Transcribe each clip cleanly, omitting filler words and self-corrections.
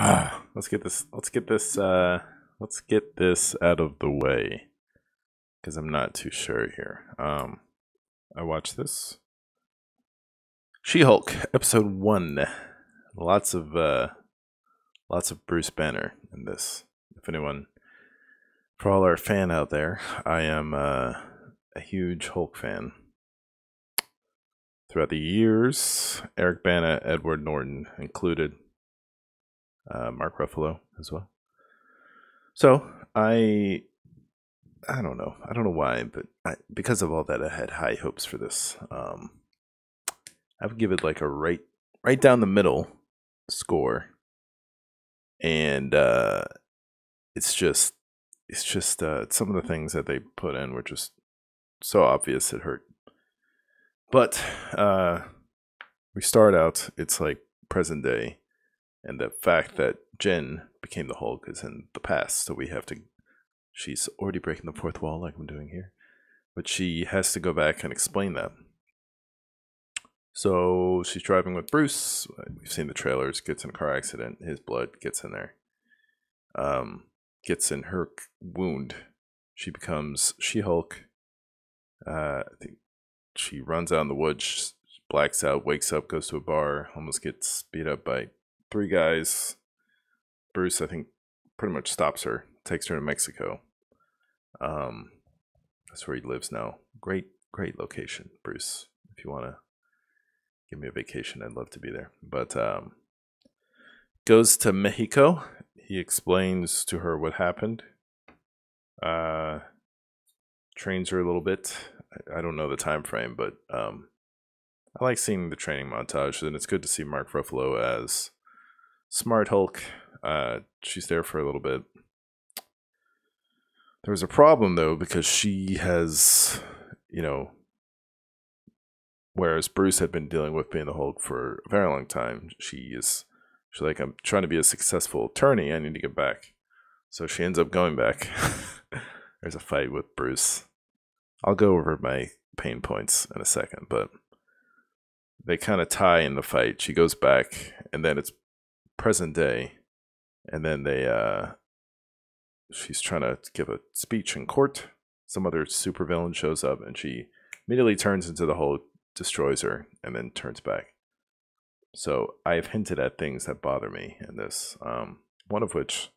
Let's get this out of the way, because I'm not too sure here. I watched this. She-Hulk episode 1. Lots of Bruce Banner in this. If anyone, for all our fan out there, I am a huge Hulk fan. Throughout the years, Eric Bana, Edward Norton included, Mark Ruffalo as well. So I don't know why, but because of all that, I had high hopes for this. I would give it like a right down the middle score, and it's just some of the things that they put in were just so obvious it hurt. But we start out, it's like present day, and the fact that Jen became the Hulk is in the past, so we have to, she's already breaking the fourth wall like I'm doing here, but she has to go back and explain that. So she's driving with Bruce, we've seen the trailers, gets in a car accident, his blood gets in there, gets in her wound, she becomes She-Hulk, I think. She runs out in the woods, blacks out, wakes up, goes to a bar, almost gets beat up by 3 guys. Bruce, I think, pretty much stops her, takes her to Mexico. That's where he lives now. Great, great location, Bruce. If you want to give me a vacation, I'd love to be there. But goes to Mexico. He explains to her what happened. Trains her a little bit. I don't know the time frame, but I like seeing the training montage, and it's good to see Mark Ruffalo as Smart Hulk. She's there for a little bit. There was a problem though, because she has, you know, whereas Bruce had been dealing with being the Hulk for a very long time, she's like, I'm trying to be a successful attorney, I need to get back. So she ends up going back. There's a fight with Bruce. I'll go over my pain points in a second, but they kind of tie in the fight. She goes back, and then it's present day, and then they she's trying to give a speech in court. Some other supervillain shows up, and she immediately turns into the Hulk, destroys her, and then turns back. So I've hinted at things that bother me in this, one of which,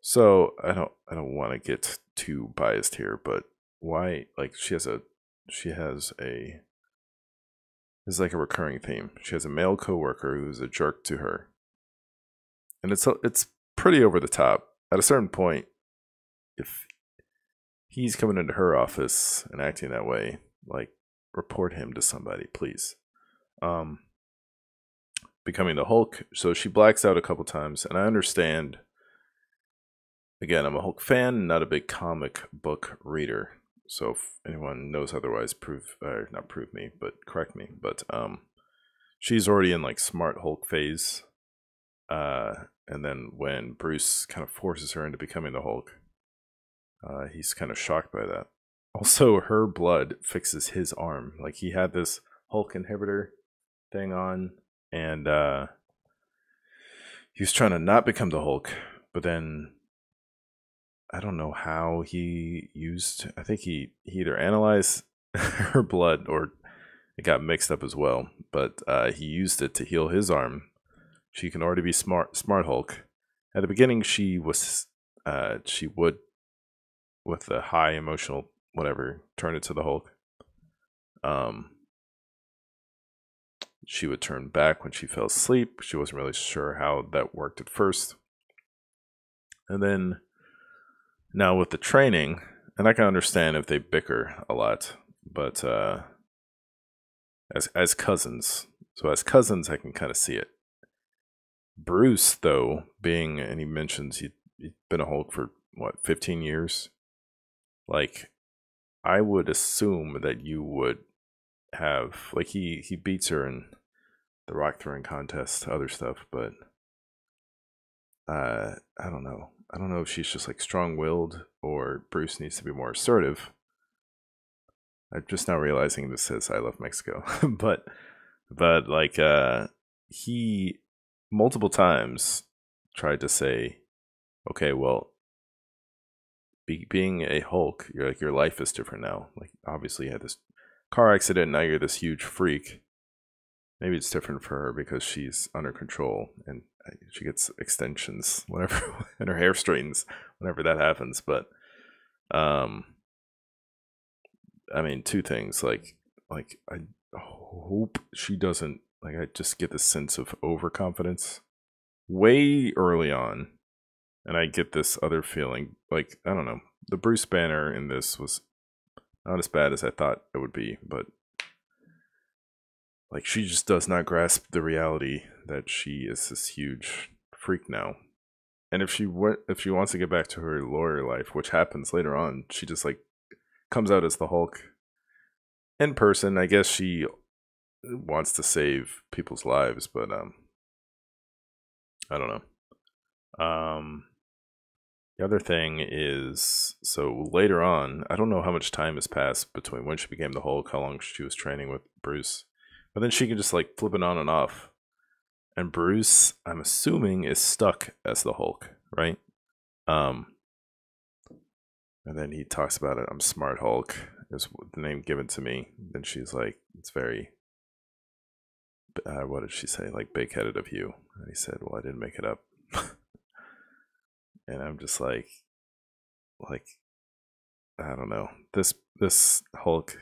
so I don't want to get too biased here, but why, like, she has a this is like a recurring theme. She has a male coworker who's a jerk to her, and it's pretty over the top. At a certain point, if he's coming into her office and acting that way, like, report him to somebody, please. Becoming the Hulk, so she blacks out a couple times, and I understand. Again, I'm a Hulk fan, not a big comic book reader. So if anyone knows otherwise, correct me. But she's already in like Smart Hulk phase. And then when Bruce kind of forces her into becoming the Hulk, he's kind of shocked by that. Also, her blood fixes his arm. Like, he had this Hulk inhibitor thing on, and he was trying to not become the Hulk, but then I don't know how he used, I think he either analyzed her blood or it got mixed up as well, but he used it to heal his arm. She can already be smart Hulk. At the beginning, she was, she would, with the high emotional whatever, turn it to the Hulk. She would turn back when she fell asleep. She wasn't really sure how that worked at first. And then now with the training, and I can understand if they bicker a lot, but as cousins. So as cousins, I can kind of see it. Bruce, though, being, and he mentions he'd been a Hulk for, what, 15 years? Like, I would assume that you would have, like, he beats her in the rock throwing contest, other stuff, but I don't know. I don't know if she's just like strong-willed or Bruce needs to be more assertive. I'm just now realizing this is I Love Mexico. But like he multiple times tried to say, okay, well, being a Hulk, you're like, your life is different now. Like, obviously you had this car accident, now you're this huge freak. Maybe it's different for her because she's under control and she gets extensions whenever, and her hair straightens whenever that happens. But I mean, two things, like I hope she doesn't, like, I just get this sense of overconfidence way early on, and I get this other feeling, like, I don't know, the Bruce Banner in this was not as bad as I thought it would be, but like, she just does not grasp the reality that she is this huge freak now. And if she wants to get back to her lawyer life, which happens later on, she just, like, comes out as the Hulk in person. I guess she wants to save people's lives, but I don't know. The other thing is, so later on, I don't know how much time has passed between when she became the Hulk, how long she was training with Bruce, but then she can just, like, flip it on and off. And Bruce, I'm assuming, is stuck as the Hulk, right? And then he talks about it. I'm Smart Hulk is the name given to me. Then she's like, it's very, what did she say? Like, big-headed of you. And he said, well, I didn't make it up. And I'm just like, I don't know. This Hulk,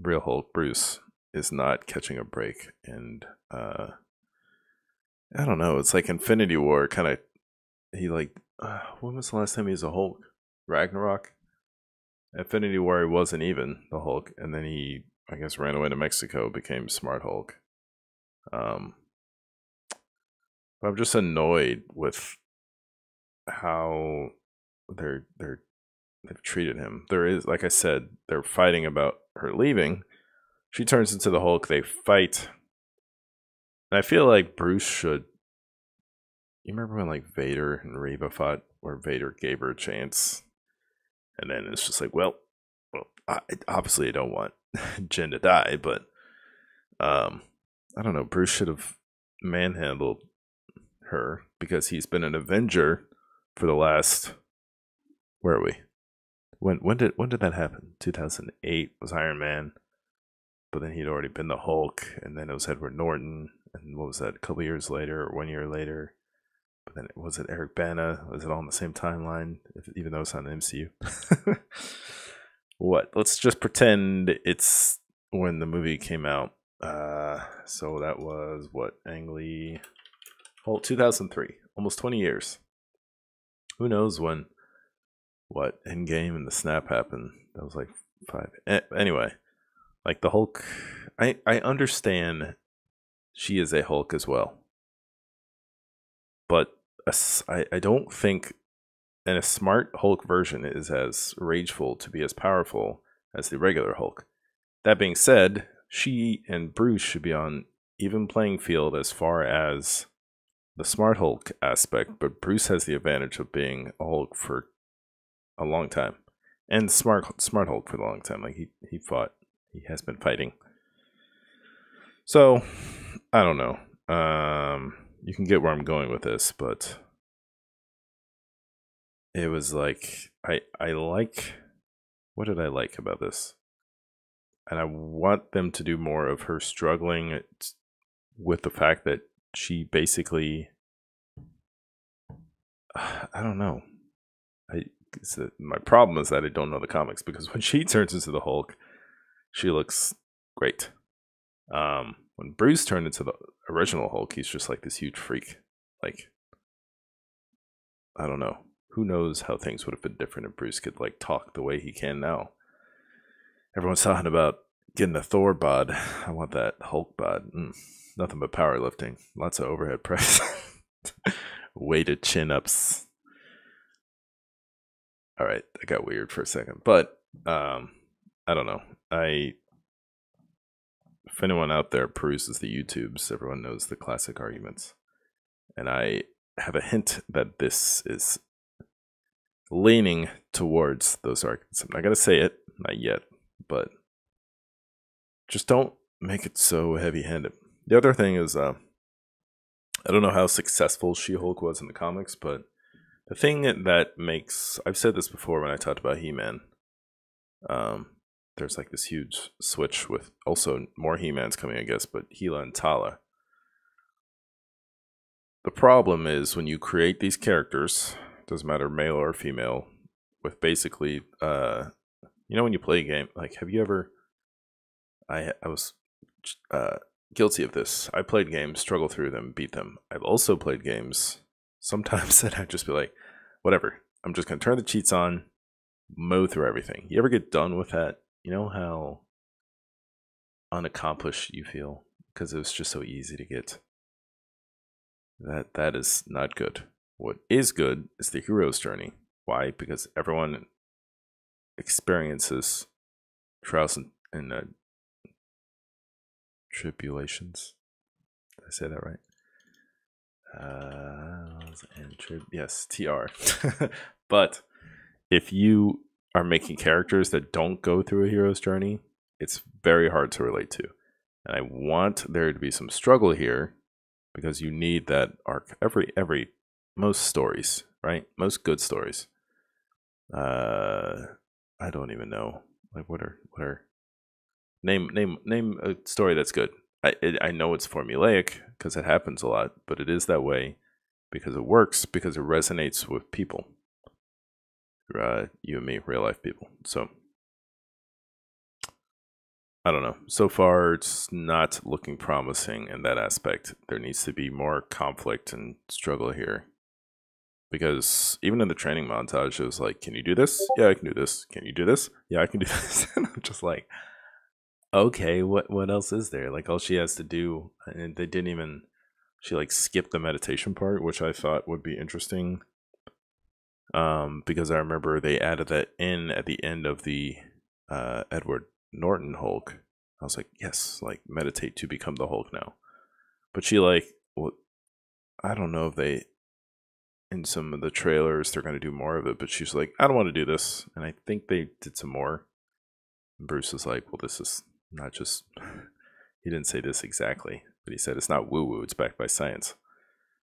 real Hulk, Bruce, is not catching a break, and I don't know, it's like Infinity War kind of, he like, when was the last time he was a Hulk? Ragnarok? Infinity War he wasn't even the Hulk, and then he, I guess, ran away to Mexico, became Smart Hulk. But I'm just annoyed with how they've treated him. There is, like I said, they're fighting about her leaving. She turns into the Hulk, they fight. And I feel like Bruce should... You remember when, like, Vader and Reva fought, where Vader gave her a chance? And then it's just like, well, obviously I don't want Jen to die, but... I don't know, Bruce should have manhandled her, because he's been an Avenger for the last... Where are we? When did that happen? 2008 was Iron Man. But then he'd already been the Hulk, and then it was Edward Norton, and what was that, a couple years later, or 1 year later? But then, was it Eric Bana? Was it all in the same timeline, even though it's on the MCU? What? Let's just pretend it's when the movie came out. So that was, what, Ang Lee? Well, 2003, almost 20 years. Who knows when, what, Endgame and the snap happened. That was like five. Anyway. Like, the Hulk, I understand she is a Hulk as well. But I don't think, and a Smart Hulk version is as rageful to be as powerful as the regular Hulk. That being said, she and Bruce should be on even playing field as far as the Smart Hulk aspect, but Bruce has the advantage of being a Hulk for a long time. And Smart Hulk for a long time. Like, he fought. He has been fighting. So, I don't know. You can get where I'm going with this, but it was like, I like, what did I like about this? And I want them to do more of her struggling with the fact that she basically, I don't know. My problem is that I don't know the comics, because when she turns into the Hulk, she looks great. When Bruce turned into the original Hulk, he's just like this huge freak. Like, I don't know. Who knows how things would have been different if Bruce could, like, talk the way he can now. Everyone's talking about getting a Thor bod. I want that Hulk bod. Nothing but powerlifting. Lots of overhead press. Weighted chin-ups. All right, that got weird for a second. But, I don't know. If anyone out there peruses the YouTubes, everyone knows the classic arguments. And I have a hint that this is leaning towards those arguments. I'm not going to say it, not yet, but just don't make it so heavy-handed. The other thing is I don't know how successful She-Hulk was in the comics, but the thing that makes... I've said this before when I talked about He-Man. There's like this huge switch with also more He-Mans coming, I guess, but Gila and Tala. The problem is when you create these characters, doesn't matter male or female, with basically, you know, when you play a game, like, have you ever, I was guilty of this. I played games, struggled through them, beat them. I've also played games sometimes that I'd just be like, whatever, I'm just going to turn the cheats on, mow through everything. You ever get done with that? You know how unaccomplished you feel because it was just so easy to get. That is not good. What is good is the hero's journey. Why? Because everyone experiences trials and tribulations. Did I say that right? Yes, TR. But if you are making characters that don't go through a hero's journey, it's very hard to relate to. And I want there to be some struggle here, because you need that arc. Most stories, right? Most good stories. I don't even know. Like, what are name a story that's good. I know it's formulaic because it happens a lot, but it is that way because it works, because it resonates with people. You and me, real life people. So I don't know. So far, it's not looking promising in that aspect. There needs to be more conflict and struggle here. Because even in the training montage, it was like, can you do this? Yeah, I can do this. Can you do this? Yeah, I can do this. And I'm just like, okay, what else is there? Like, all she has to do, and they didn't even, she like skipped the meditation part, which I thought would be interesting. Because I remember they added that in at the end of the Edward Norton Hulk. I was like, yes, like meditate to become the Hulk now. But she like, well, I don't know if they, in some of the trailers, they're going to do more of it, but she's like, I don't want to do this. And I think they did some more. And Bruce was like, well, this is not just, he didn't say this exactly, but he said, it's not woo-woo, it's backed by science.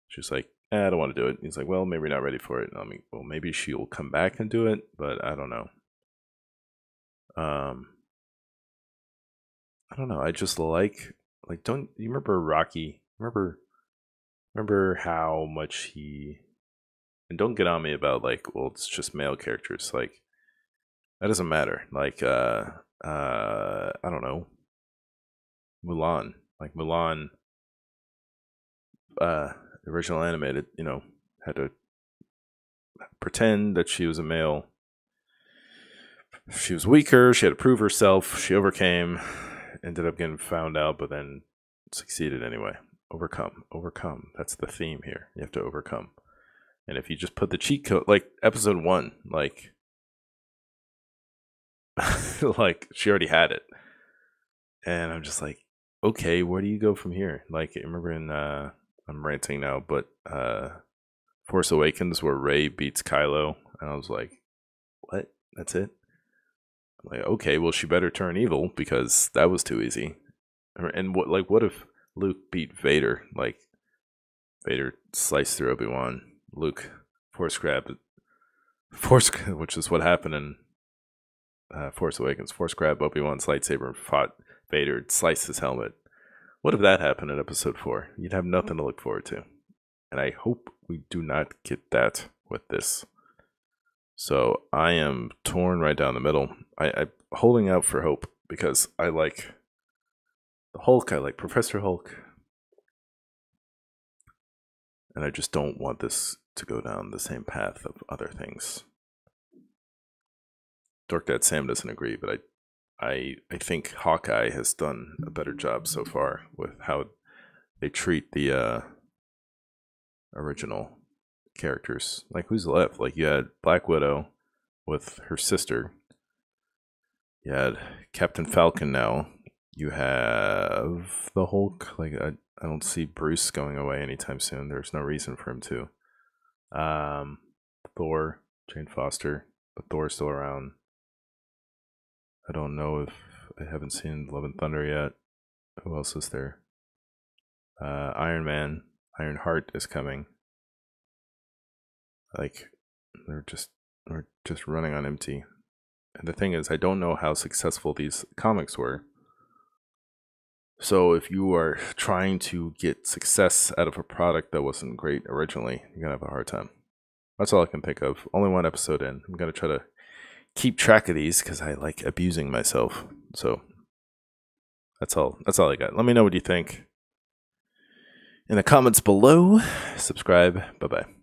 She's like, I don't want to do it. And he's like, well, maybe not ready for it. And I mean, well, maybe she'll come back and do it, but I don't know. I don't know. I just like, don't you remember Rocky? Remember how much he, and don't get on me about like, well, it's just male characters. Like, that doesn't matter. Like, I don't know. Mulan, like Mulan, original animated, you know, had to pretend that she was a male. She was weaker. She had to prove herself. She overcame. Ended up getting found out, but then succeeded anyway. Overcome. That's the theme here. You have to overcome. And if you just put the cheat code, like episode one, like, like she already had it. And I'm just like, okay, where do you go from here? Like, remember in, I'm ranting now, but Force Awakens where Rey beats Kylo. And I was like, what? That's it? Like, okay, well, she better turn evil because that was too easy. And what if Luke beat Vader? Like, Vader sliced through Obi-Wan. Luke force grab, which is what happened in Force Awakens. Force grab Obi-Wan's lightsaber and fought Vader, sliced his helmet. What if that happened in episode 4? You'd have nothing to look forward to. And I hope we do not get that with this. So I am torn right down the middle. I'm holding out for hope because I like the Hulk. I like Professor Hulk. And I just don't want this to go down the same path of other things. Dork Dad Sam doesn't agree, but I think Hawkeye has done a better job so far with how they treat the original characters. Like, who's left? Like, you had Black Widow with her sister, you had Captain Falcon, now you have the Hulk. Like, I don't see Bruce going away anytime soon. There's no reason for him to. Thor, Jane Foster, but Thor's still around. I don't know if I haven't seen Love and Thunder yet. Who else is there? Iron Man. Ironheart is coming. Like, we're just running on empty. And the thing is, I don't know how successful these comics were. So if you are trying to get success out of a product that wasn't great originally, you're going to have a hard time. That's all I can think of. Only one episode in. I'm going to try to keep track of these because I like abusing myself. So that's all. That's all I got. Let me know what you think in the comments below. Subscribe. Bye-bye.